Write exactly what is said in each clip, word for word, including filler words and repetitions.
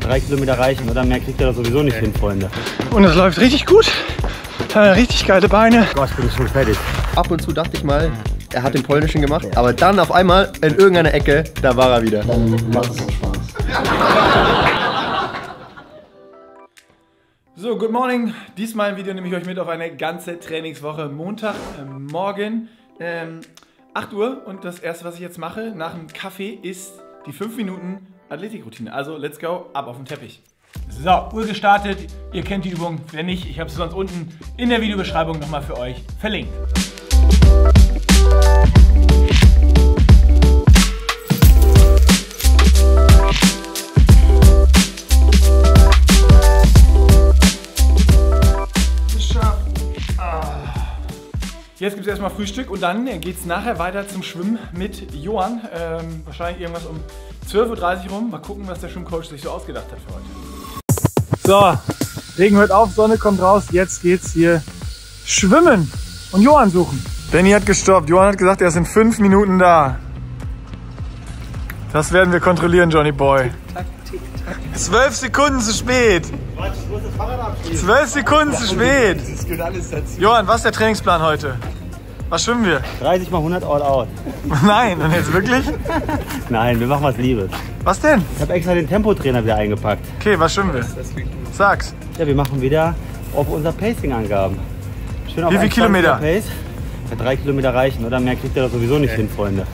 Drei Kilometer reichen, oder? Mehr kriegt ihr das sowieso nicht hin, Freunde. Und es läuft richtig gut. Richtig geile Beine. Gott, bin ich schon fertig. Ab und zu dachte ich mal, er hat den Polnischen gemacht, aber dann auf einmal in irgendeiner Ecke, da war er wieder. Dann macht es Spaß. So, good morning. Diesmal im Video nehme ich euch mit auf eine ganze Trainingswoche. Montagmorgen, äh, ähm, acht Uhr. Und das erste, was ich jetzt mache nach dem Kaffee, ist die fünf Minuten Athletikroutine. Also, let's go, ab auf den Teppich. So, Uhr gestartet. Ihr kennt die Übung. Wenn nicht, ich habe es sonst unten in der Videobeschreibung nochmal für euch verlinkt. Jetzt gibt es erstmal Frühstück und dann geht es nachher weiter zum Schwimmen mit Johan. Ähm, wahrscheinlich irgendwas um zwölf Uhr dreißig rum. Mal gucken, was der Schwimmcoach sich so ausgedacht hat für heute. So, Regen hört auf, Sonne kommt raus. Jetzt geht's hier schwimmen und Johan suchen. Benny hat gestoppt. Johan hat gesagt, er ist in fünf Minuten da. Das werden wir kontrollieren, Johnny Boy. Zwölf Sekunden zu spät. Zwölf Sekunden zu spät. Johann, was ist der Trainingsplan heute? Was schwimmen wir? dreißig mal hundert all out. Nein, und jetzt wirklich? Nein, wir machen was Liebes. Was denn? Ich habe extra den Tempotrainer wieder eingepackt. Okay, was schwimmen wir? Sag's. Ja, wir machen wieder auf unser Pacing-Angaben. Wie viel Kilometer? Pace. Ja, drei Kilometer reichen, oder? Mehr kriegt ihr das sowieso nicht hin, Freunde.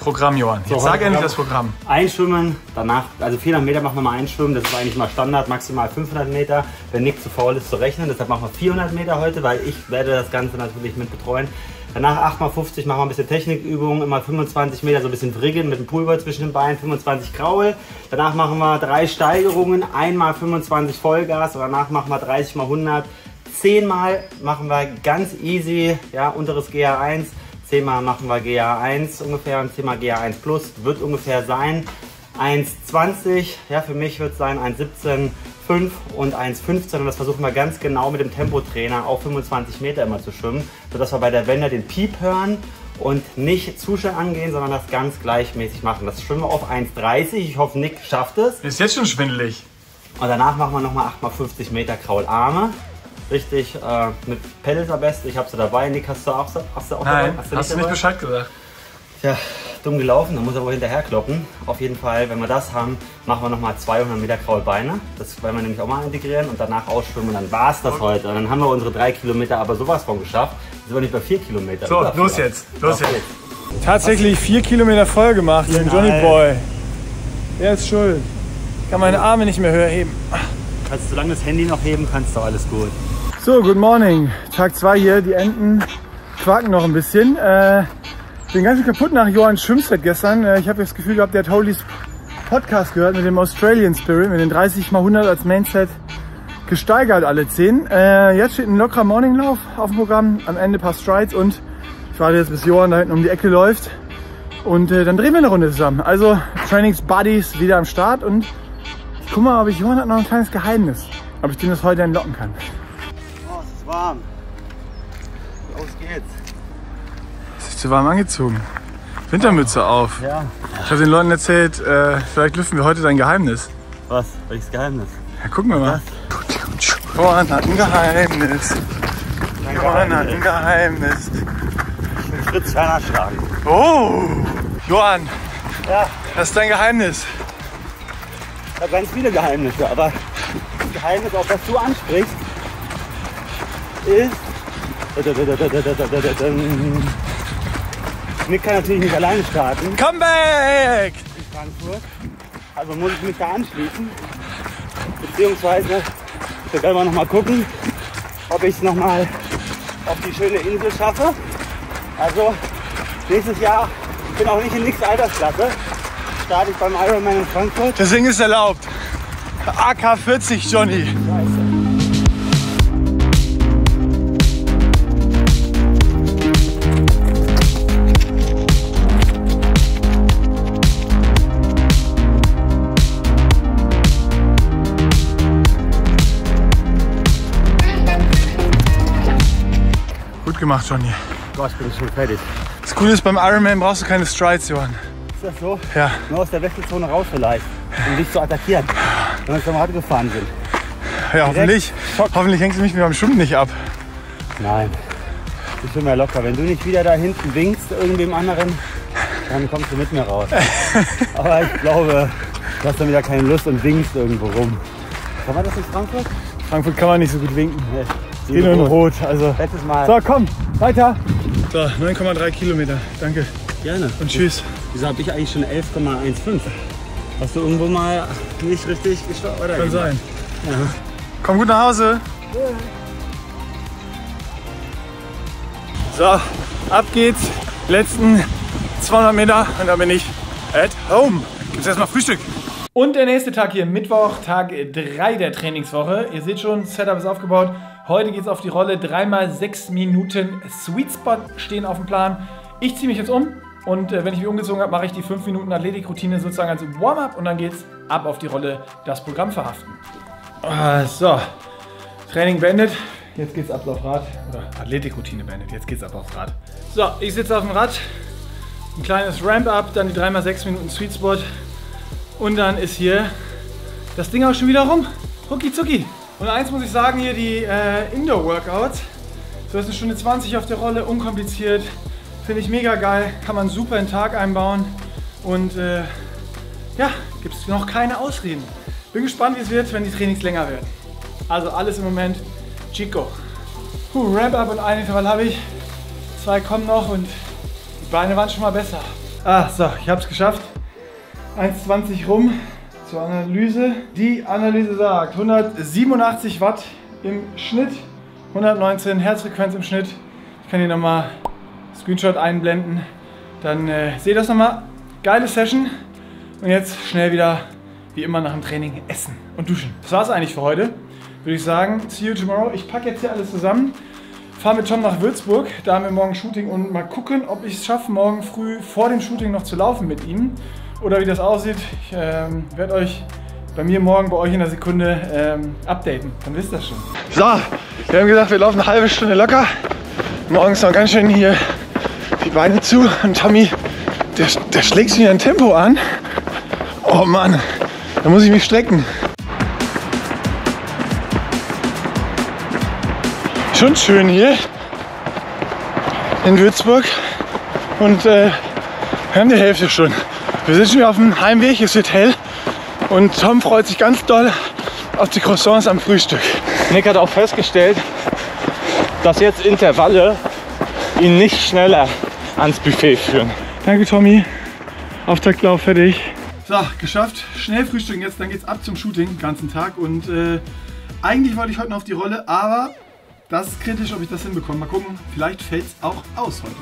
Programm, Johann. Jetzt so, sag endlich das Programm. Einschwimmen, danach, also vierhundert Meter machen wir mal einschwimmen, das ist eigentlich mal Standard, maximal fünfhundert Meter, wenn Nick zu faul ist zu rechnen, deshalb machen wir vierhundert Meter heute, weil ich werde das Ganze natürlich mit betreuen. Danach acht mal fünfzig machen wir ein bisschen Technikübungen, immer fünfundzwanzig Meter, so ein bisschen Wriggeln mit dem Pulver zwischen den Beinen, fünfundzwanzig Kraul. Danach machen wir drei Steigerungen, einmal fünfundzwanzig Vollgas, und danach machen wir dreißig mal hundert. zehnmal machen wir ganz easy, ja, unteres G A eins. zehnmal machen wir G A eins ungefähr und zehnmal G A eins plus, wird ungefähr sein eins zwanzig, ja, für mich wird es sein eins siebzehn fünf und eins fünfzehn, und das versuchen wir ganz genau mit dem Tempotrainer auf fünfundzwanzig Meter immer zu schwimmen, sodass wir bei der Wende den Piep hören und nicht zu schnell angehen, sondern das ganz gleichmäßig machen. Das schwimmen wir auf eins dreißig, ich hoffe Nick schafft es. Ist jetzt schon schwindelig. Und danach machen wir nochmal acht mal fünfzig Meter Kraularme. Richtig, äh, mit Pedals am besten. Ich habe sie dabei. Nick, hast du auch, hast du auch Nein, dabei? Hast du nicht, hast du nicht Bescheid gesagt? Tja, dumm gelaufen, da muss er wohl hinterher kloppen. Auf jeden Fall, wenn wir das haben, machen wir nochmal zweihundert Meter Kraulbeine. Das werden wir nämlich auch mal integrieren und danach ausschwimmen. Und dann war es das okay. heute. Und dann haben wir unsere drei Kilometer aber sowas von geschafft. Jetzt sind wir nicht bei vier Kilometer. So, los jetzt, los jetzt. jetzt. Tatsächlich vier Kilometer voll gemacht mit Johnny Boy. Er ist schuld. Ich kann meine Arme nicht mehr höher heben. Kannst, solange das Handy noch heben kannst, du alles gut. So, good morning. Tag zwei hier, die Enten quaken noch ein bisschen. Äh, bin ganz kaputt nach Johans Schwimmset gestern. Äh, ich habe das Gefühl gehabt, der hat Holys Podcast gehört mit dem Australian Spirit, mit den dreißig mal hundert als Mainset gesteigert alle zehn. Äh, jetzt steht ein lockerer Morninglauf auf dem Programm, am Ende ein paar Strides und ich warte jetzt, bis Johan da hinten um die Ecke läuft und äh, dann drehen wir eine Runde zusammen. Also Trainings-Buddies wieder am Start und ich guck mal, ob ich, Johan hat noch ein kleines Geheimnis, ob ich den das heute entlocken kann. Warm. Los geht's. Ist nicht zu warm angezogen. Wintermütze auf. Ja. Ich habe den Leuten erzählt, äh, vielleicht lüften wir heute dein Geheimnis. Was? Welches Geheimnis? Ja, gucken wir mal. Johan hat ein Geheimnis. Johan hat ein Geheimnis. Ich bin Fritz Werner Schragen. Oh! Johan! Ja. Das ist dein Geheimnis. Ich habe ganz viele Geheimnisse, aber das Geheimnis, auf das du ansprichst, ist. Nick kann natürlich nicht alleine starten. Comeback! In Frankfurt. Also muss ich mich da anschließen. Beziehungsweise, wir können noch mal gucken, ob ich es noch mal auf die schöne Insel schaffe. Also, nächstes Jahr, ich bin auch nicht in Nicks Altersklasse, starte ich beim Ironman in Frankfurt. Deswegen ist erlaubt. A K vierzig, Johnny. Scheiße. Gemacht, Johnny. Boah, ich bin schon fertig. Das Coole ist, beim Ironman brauchst du keine Strides, Johann. Ist das so? Ja. Nur aus der Wechselzone raus vielleicht. um dich zu attackieren, wenn wir uns am Rad gefahren sind. Ja, hoffentlich, hoffentlich hängst du mich mit meinem Schwimmen nicht ab. Nein, ich bin mir locker. Wenn du nicht wieder da hinten winkst irgendwem anderen, dann kommst du mit mir raus. Aber ich glaube, du hast dann wieder keine Lust und winkst irgendwo rum. Kann man das in Frankfurt? Frankfurt kann man nicht so gut winken. Nee, es geht nur in Rot. Also. Letztes Mal. So, komm, weiter. So, neun Komma drei Kilometer. Danke. Gerne. Und tschüss. Wieso habe ich eigentlich schon elf Komma fünfzehn? Hast du irgendwo mal nicht richtig gestorben? Kann gemacht? Sein. Ja. Komm gut nach Hause. Ja. So, ab geht's. Letzten zweihundert Meter und dann bin ich at home. Gibt's erstmal Frühstück. Und der nächste Tag hier, Mittwoch, Tag drei der Trainingswoche. Ihr seht schon, Setup ist aufgebaut. Heute geht's auf die Rolle. drei mal sechs Minuten Sweet Spot stehen auf dem Plan. Ich ziehe mich jetzt um und äh, wenn ich mich umgezogen habe, mache ich die fünf Minuten Athletikroutine sozusagen als Warm-up und dann geht's ab auf die Rolle, das Programm verhaften. Ah, so, Training beendet. Jetzt geht's ab aufs Rad. Oder Athletikroutine beendet. Jetzt geht's ab aufs Rad. So, ich sitze auf dem Rad. Ein kleines Ramp-Up, dann die drei mal sechs Minuten Sweet Spot. Und dann ist hier das Ding auch schon wieder rum. Rucki zucki. Und eins muss ich sagen, hier die äh, Indoor-Workouts. So ist eine Stunde zwanzig auf der Rolle, unkompliziert. Finde ich mega geil. Kann man super in den Tag einbauen. Und äh, ja, gibt es noch keine Ausreden. Bin gespannt, wie es wird, wenn die Trainings länger werden. Also alles im Moment Chico. Puh, Ramp-Up und einen Intervall habe ich. Zwei kommen noch und die Beine waren schon mal besser. Ah, so, ich habe es geschafft. eins Komma zwanzig rum zur Analyse. Die Analyse sagt hundertsiebenundachtzig Watt im Schnitt, hundertneunzehn Herzfrequenz im Schnitt. Ich kann hier nochmal Screenshot einblenden. Dann äh, seht ihr das nochmal. Geile Session. Und jetzt schnell wieder, wie immer nach dem Training, essen und duschen. Das war's eigentlich für heute. Würde ich sagen, see you tomorrow. Ich packe jetzt hier alles zusammen. Fahre mit Tom nach Würzburg, da haben wir morgen Shooting und mal gucken, ob ich es schaffe, morgen früh vor dem Shooting noch zu laufen mit ihm. Oder wie das aussieht, ich ähm, werde euch bei mir morgen, bei euch in der Sekunde ähm, updaten. Dann wisst ihr das schon. So, wir haben gesagt, wir laufen eine halbe Stunde locker. Morgens noch ganz schön hier die Beine zu. Und Tommy, der, der schlägt sich wieder ein Tempo an. Oh Mann, da muss ich mich strecken. Schon schön hier in Würzburg. Und äh, wir haben die Hälfte schon. Wir sind schon wieder auf dem Heimweg, es wird hell und Tom freut sich ganz doll auf die Croissants am Frühstück. Nick hat auch festgestellt, dass jetzt Intervalle ihn nicht schneller ans Buffet führen. Danke Tommy, Auftaktlauf fertig. So, geschafft, schnell frühstücken jetzt, dann geht's ab zum Shooting den ganzen Tag und äh, eigentlich wollte ich heute noch auf die Rolle, aber das ist kritisch, ob ich das hinbekomme. Mal gucken, vielleicht fällt's auch aus heute.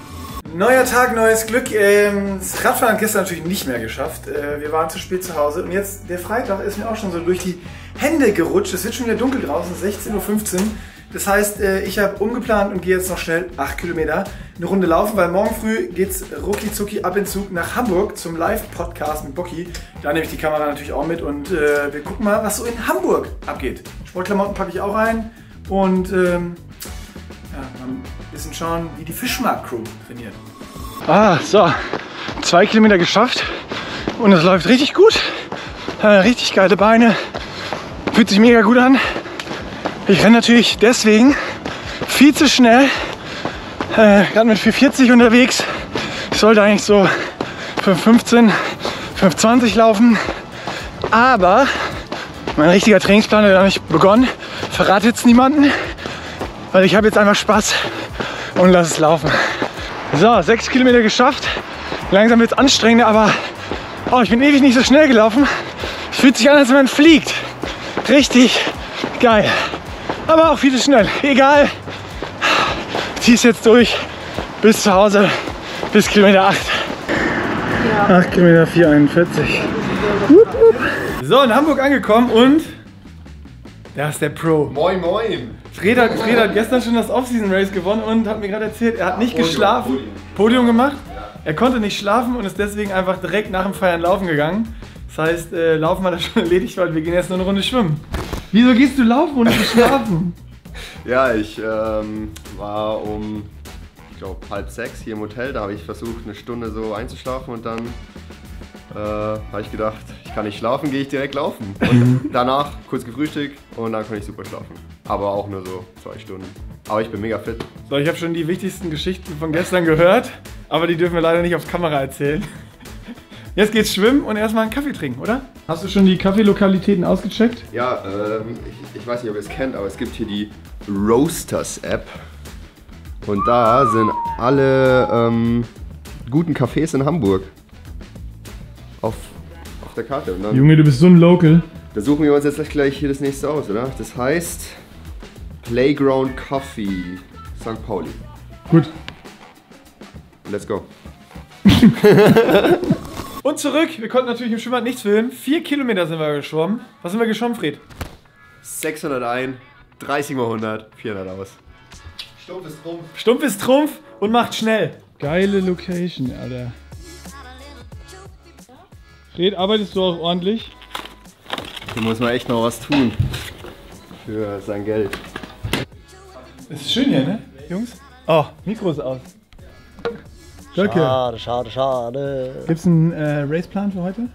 Neuer Tag, neues Glück. Das Radfahren hat gestern natürlich nicht mehr geschafft. Wir waren zu spät zu Hause und jetzt der Freitag ist mir auch schon so durch die Hände gerutscht. Es wird schon wieder dunkel draußen, sechzehn Uhr fünfzehn. Das heißt, ich habe umgeplant und gehe jetzt noch schnell acht Kilometer eine Runde laufen, weil morgen früh geht's rucki zucki ab in Zug nach Hamburg zum Live-Podcast mit Bocki. Da nehme ich die Kamera natürlich auch mit und wir gucken mal, was so in Hamburg abgeht. Sportklamotten packe ich auch rein und ähm, ja, dann bisschen schauen, wie die Fischmarkt-Crew trainiert. Ah, so. Zwei Kilometer geschafft und es läuft richtig gut. Richtig geile Beine. Fühlt sich mega gut an. Ich renne natürlich deswegen viel zu schnell. Äh, Gerade mit vier vierzig unterwegs. Ich sollte eigentlich so fünf fünfzehn, fünf zwanzig laufen. Aber mein richtiger Trainingsplan hat noch nicht begonnen. Verrate jetzt niemanden, weil ich habe jetzt einfach Spaß. Und lass es laufen. So, sechs Kilometer geschafft. Langsam wird es anstrengender, aber oh, ich bin ewig nicht so schnell gelaufen. Es fühlt sich an, als wenn man fliegt. Richtig geil. Aber auch viel zu schnell. Egal. Zieh es jetzt durch. Bis zu Hause. Bis Kilometer acht. Ja. acht Kilometer vierhunderteinundvierzig. So, in Hamburg angekommen und da ist der Pro. Moin, moin. Fred hat, Fred hat gestern schon das Offseason-Race gewonnen und hat mir gerade erzählt, er hat nicht Podium, geschlafen, Podium, Podium gemacht, ja. Er konnte nicht schlafen und ist deswegen einfach direkt nach dem Feiern laufen gegangen. Das heißt, äh, Laufen hat er schon erledigt, weil wir gehen jetzt nur eine Runde schwimmen. Wieso gehst du laufen und nicht schlafen? Ja, ich ähm, war um, ich glaube, halb sechs hier im Hotel, da habe ich versucht, eine Stunde so einzuschlafen und dann äh, habe ich gedacht, ich kann ich schlafen, gehe ich direkt laufen. Und danach kurz gefrühstückt und dann kann ich super schlafen. Aber auch nur so zwei Stunden. Aber ich bin mega fit. So, ich habe schon die wichtigsten Geschichten von gestern gehört, aber die dürfen wir leider nicht auf Kamera erzählen. Jetzt geht's schwimmen und erstmal einen Kaffee trinken, oder? Hast du schon die Kaffeelokalitäten ausgecheckt? Ja, ähm, ich, ich weiß nicht, ob ihr es kennt, aber es gibt hier die Roasters App. Und da sind alle ähm, guten Cafés in Hamburg. Auf, auf der Karte. Und dann, Junge, du bist so ein Local. Da suchen wir uns jetzt gleich hier das nächste aus, oder? Das heißt Playground Coffee, Sankt Pauli. Gut. Let's go. Und zurück, wir konnten natürlich im Schwimmbad nichts filmen. Vier Kilometer sind wir geschwommen. Was sind wir geschwommen, Fred? sechshunderteins, dreißig mal hundert, vierhundert aus. Stumpf ist Trumpf. Stumpf ist Trumpf und macht schnell. Geile Location, Alter. Fred, arbeitest du auch ordentlich? Hier muss man echt noch was tun. Für sein Geld. Es ist schön hier, ne, Jungs? Oh, Mikro ist aus. Danke. Schade, schade, schade. Gibt es einen äh, Raceplan für heute?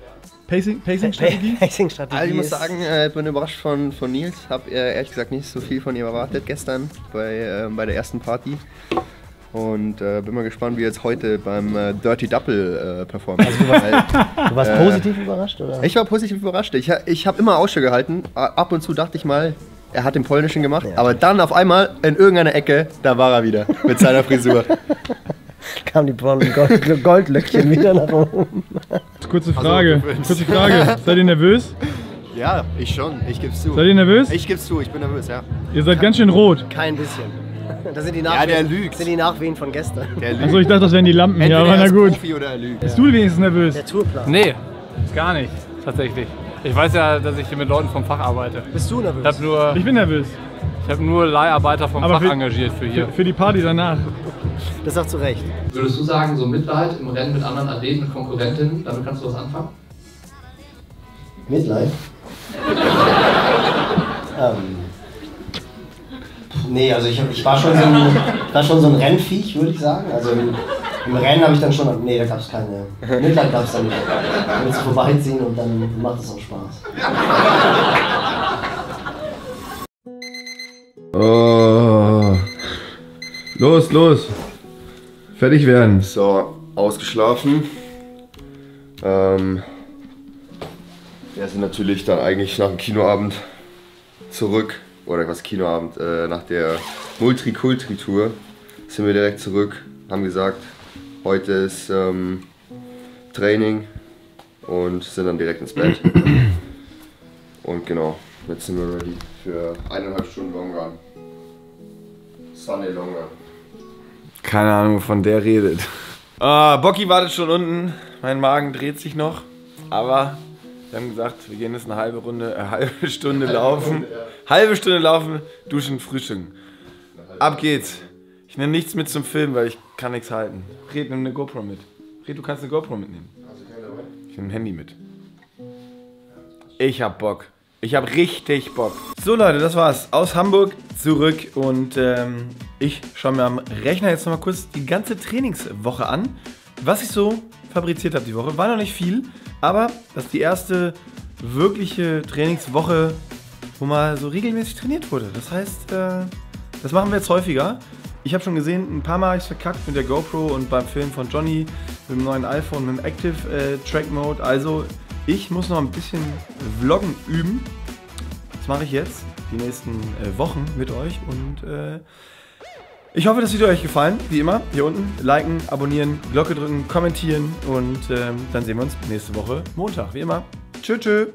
Pacing, Pacing-Strategie? Pacing-Strategie. Also ich muss sagen, äh, ich bin überrascht von, von Nils. Hab äh, ehrlich gesagt nicht so viel von ihm erwartet gestern bei, äh, bei der ersten Party. Und äh, bin mal gespannt, wie jetzt heute beim äh, Dirty Double äh, performt. Also, du warst, du warst äh, positiv überrascht, oder? Ich war positiv überrascht. Ich, ich habe immer Ausschau gehalten. Ab und zu dachte ich mal, er hat den Polnischen gemacht. Ja. Aber dann auf einmal in irgendeiner Ecke, da war er wieder mit seiner Frisur. Kamen die braunen Gold Goldlöckchen wieder nach oben. Kurze Frage, also, kurze Frage. Seid ihr nervös? Ja, ich schon. Ich geb's zu. Seid ihr nervös? Ich geb's zu, ich bin nervös, ja. Ihr seid kein, ganz schön rot. Kein bisschen. Das sind die Nachwehen, ja, der lügt. Das sind die Nachwehen von gestern. Der lügt. Achso, ich dachte, das wären die Lampen. Entweder ja, aber na gut. Profi oder er lügt. Bist ja. du wenigstens nervös? Der Tourplan. Nee, gar nicht, tatsächlich. Ich weiß ja, dass ich hier mit Leuten vom Fach arbeite. Bist du nervös? Ich, hab nur, ich bin nervös. Ich habe nur Leiharbeiter vom aber Fach für, engagiert für hier. Für, für die Party danach. Das auch zu Recht. Würdest du sagen, so Mitleid im Rennen mit anderen Athleten und Konkurrentinnen, damit kannst du was anfangen? Mitleid? ähm. Nee, also ich, ich war schon so ein, war schon so ein Rennviech, würde ich sagen. Also im, im Rennen habe ich dann schon... Nee, da gab es keine... Mitleid gab es dann nicht. Da willst du vorbeiziehen und dann macht es auch Spaß. Oh. Los, los! Fertig werden! So, ausgeschlafen. Ähm, wir sind natürlich dann eigentlich nach dem Kinoabend zurück. Oder was Kinoabend, äh, nach der Multikulti-Tour sind wir direkt zurück. Haben gesagt, heute ist ähm, Training und sind dann direkt ins Bett. Und genau, jetzt sind wir ready für eineinhalb Stunden Long Run. Sunday Long Run. Keine Ahnung, wovon der redet. Ah, Bocki wartet schon unten. Mein Magen dreht sich noch, aber... Wir haben gesagt, wir gehen jetzt eine halbe Runde, eine halbe Stunde eine halbe laufen. Runde, ja. Halbe Stunde laufen, duschen, frühstücken. Ab geht's. Ich nehme nichts mit zum Filmen, weil ich kann nichts halten. Fred, nimm eine GoPro mit. Fred, du kannst eine GoPro mitnehmen. Hast du keine dabei? Ich nehme ein Handy mit. Ich hab Bock. Ich hab richtig Bock. So Leute, das war's. Aus Hamburg zurück und ähm, ich schaue mir am Rechner jetzt nochmal kurz die ganze Trainingswoche an. Was ich so fabriziert habe die Woche, war noch nicht viel. Aber das ist die erste wirkliche Trainingswoche, wo mal so regelmäßig trainiert wurde. Das heißt, äh, das machen wir jetzt häufiger. Ich habe schon gesehen, ein paar Mal habe ich es verkackt mit der GoPro und beim Film von Johnny, mit dem neuen iPhone, mit dem Active äh, Track Mode. Also ich muss noch ein bisschen Vloggen üben. Das mache ich jetzt, die nächsten äh, Wochen mit euch. Und äh, ich hoffe, das Video euch gefallen, wie immer, hier unten. Liken, abonnieren, Glocke drücken, kommentieren und ähm, dann sehen wir uns nächste Woche Montag, wie immer. Tschö, tschö.